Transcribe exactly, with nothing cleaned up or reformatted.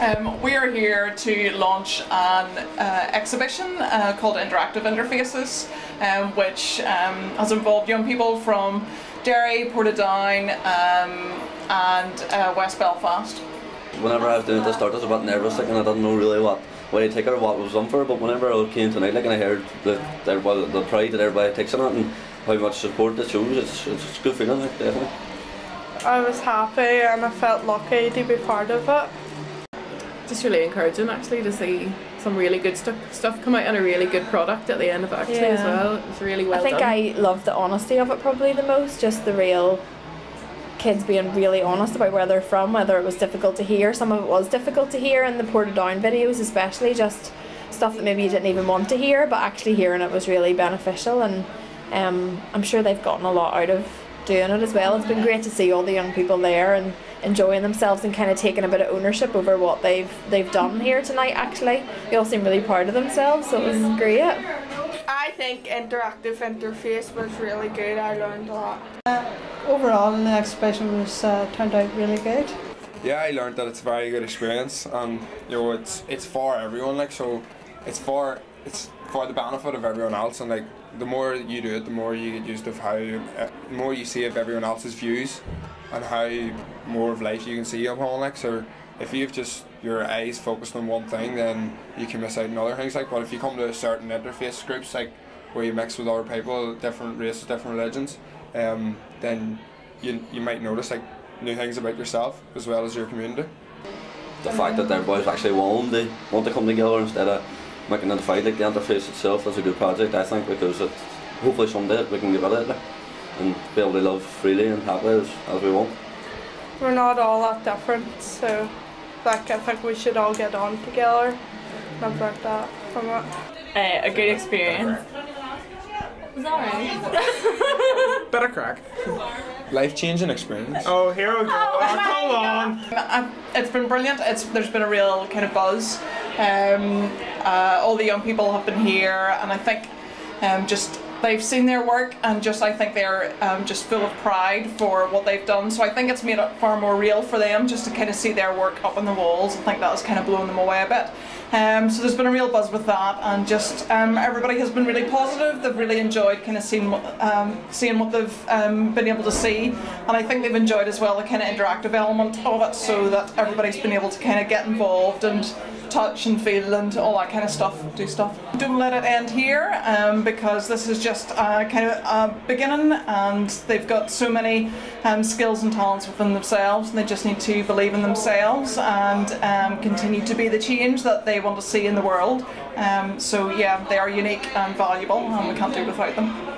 Um, we are here to launch an uh, exhibition uh, called Interactive Interfaces, um, which um, has involved young people from Derry, Portadown um, and uh, West Belfast. Whenever I was doing this start, I was a bit nervous, like, and I didn't know really what way to take it or what was on for, but whenever I came tonight, like, and I heard the, everybody, the pride that everybody takes in it and how much support it shows, it's, it's a good feeling, like, definitely. I was happy and I felt lucky to be part of it. Just really encouraging actually to see some really good stu stuff come out and a really good product at the end of it actually, yeah. As well. It was really well done. I think done. I loved the honesty of it probably the most, just the real kids being really honest about where they're from, whether it was difficult to hear, some of it was difficult to hear, and the Portadown videos especially, just stuff that maybe you didn't even want to hear, but actually hearing it was really beneficial, and um, I'm sure they've gotten a lot out of doing it as well. It's been great to see all the young people there and enjoying themselves and kind of taking a bit of ownership over what they've they've done here tonight actually. They all seem really proud of themselves, so it was great. I think Interactive Interface was really good. I learned a lot. Uh, overall the exhibition was uh, turned out really good. Yeah, I learned that it's a very good experience, and you know it's it's for everyone, like, so it's for it's for the benefit of everyone else, and like the more you do it, the more you get used of how, uh, the more you see of everyone else's views and how more of life you can see upon, like, so if you've just your eyes focused on one thing, then you can miss out on other things, like, but if you come to a certain interface groups, like where you mix with other people, different races, different religions, um, then you, you might notice like new things about yourself as well as your community. The fact that everybody's actually want they want to come together instead of making it a fight, like the interface itself is a good project, I think, because it, hopefully someday we can get rid of it and be able to live freely and happily as, as we want. We're not all that different, so like, I think we should all get on together. I've learned that from it. Uh, a good experience. Was that right? Better crack. Life-changing experience. Oh, here we go. Oh, oh, come on. It's been brilliant. It's there's been a real kind of buzz. Um, uh, all the young people have been here, and I think um, just they've seen their work, and just I think they're um, just full of pride for what they've done. So I think it's made it far more real for them just to kind of see their work up on the walls. I think that has kind of blown them away a bit. Um, so there's been a real buzz with that, and just um, everybody has been really positive. They've really enjoyed kind of seeing what, um, seeing what they've um, been able to see, and I think they've enjoyed as well the kind of interactive element of it, so that everybody's been able to kind of get involved and touch and feel and all that kind of stuff, do stuff. Don't let it end here, um, because this is just uh, kind of a beginning, and they've got so many um, skills and talents within themselves, and they just need to believe in themselves and um, continue to be the change that they want to see in the world. Um, so yeah, they are unique and valuable, and we can't do without them.